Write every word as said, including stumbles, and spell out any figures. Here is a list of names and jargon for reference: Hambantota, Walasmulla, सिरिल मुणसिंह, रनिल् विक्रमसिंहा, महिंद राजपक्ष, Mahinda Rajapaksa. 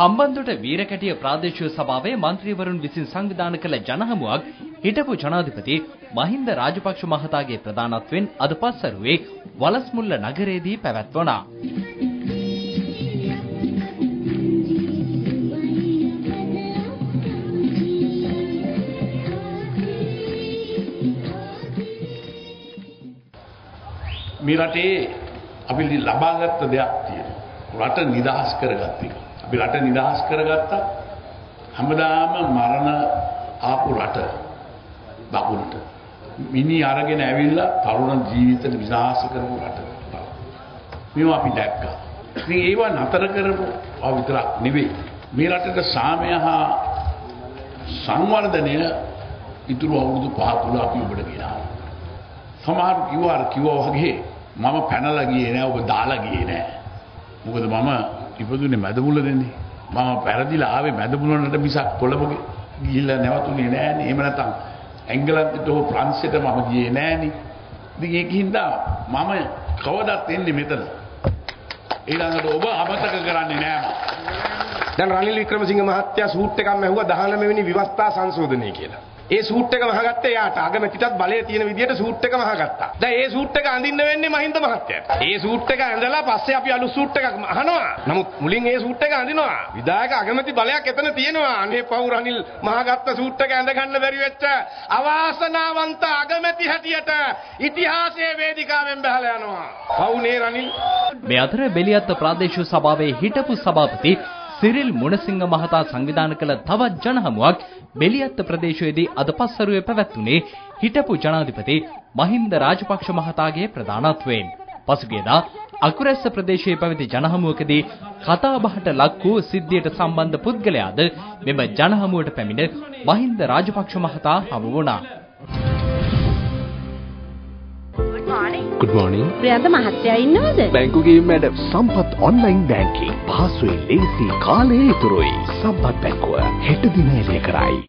हम्बंदोट वीरकटिया प्रादेशिक सभावे मंत्रिवरुण विसिन संविधान कल जनहमुवक हिटपु जनाधिपति महिंद राजपक्ष महतागे प्रधानत्वेन अद पस्सरुवे वलस्मुल्ल नगरेदी पैवत्वना मिराटे अभी लबागत देती है रट निदास करगत्ती अभी रट निदास करगत्ता हमदाम मरण आपु रट बाकुनट मिनी अरगेन ඇවිල්ලා තරුණ ජීවිත විනාශ කරපු රට මේවා අපි දැක්කා ඉතින් ඒව නතර කරපු ආ විතරක් නෙවෙයි මේ රටට සාමය හා සංවර්ධනය ඉතුරු අවුරුදු පහ තුල අපි උඹට ගෙනාවා සමහර කිව්වා කිව්වා වගේ මම පැනලා ගියේ නෑ ඔබ දාලා ගියේ නෑ මොකද මම ඉපදුනේ මැදමුලදෙන්නේ මම පැරදිලා ආවේ මැදමුලනට මිසක් කොළඹ ගිහිල්ලා නැවතුනේ නෑනේ එහෙම නැතනම් එංගලන්තට හෝ ප්‍රංශයට මම ගියේ නෑනේ. ඉතින් ඒකින්ද මම කවදාත් එන්නේ මෙතන. ඊළඟට ඔබ අමතක කරන්නේ නෑ මම. දැන් රනිල් වික්‍රමසිංහ මහත්තයා සූට් එකක් මැහුවා දහනව වෙනි විවස්ථා සංශෝධනය කියලා. ඒ සූට් එක වහගත්තේ යාට අගමැතිටත් බලය තියෙන විදියට සූට් එක වහගත්තා. දැන් ඒ සූට් එක අඳින්න වෙන්නේ මහින්ද මහත්තයාට. ඒ සූට් එක ඇඳලා පස්සේ අපි අලුත් සූට් එකක් අහනවා. නමුත් මුලින් ඒ සූට් එක අඳිනවා. විධායක අගමැති බලයක් එතන තියෙනවා. අනේ පව් රනිල් මහගත්ත සූට් එක ඇඳ ගන්න බැරි වෙච්ච අවාසනාවන්ත අගමැති හැටියට ඉතිහාසයේ වේදිකාවෙන් බහලා යනවා. පව්නේ රනිල්. මේ අතර බෙලියත්ත ප්‍රාදේශීය සභාවේ හිටපු සභාපති සිරිල් මුණසිංහ මහතා සංවිධානය කළ තවත් ජනහමුවක් බෙලියත්ත ප්‍රදේශයේදී අද පස්වරුවේ පැවැත්ුණේ හිටපු ජනාධිපති මහින්ද රාජපක්ෂ මහතාගේ ප්‍රධානත්වයෙන්. පසුගියදා අකුරැස්ස ප්‍රදේශයේ පැවති ජනහමුවකදී කතාබහට ලක් වූ සිද්ධියට සම්බන්ධ පුද්ගලයාද මෙම ජනහමුවට පැමිණ මහින්ද රාජපක්ෂ මහතා හමු වුණා. Good morning. ප්‍රියන්ත මහත්තයා ඉන්නවද? බැංකුවේ මැඩම්. සම්පත් online banking. පහසුවේ ලේසි කාලේ ඉතුරුයි. සම්පත් බැංකුව හෙට දින එළිය කරයි.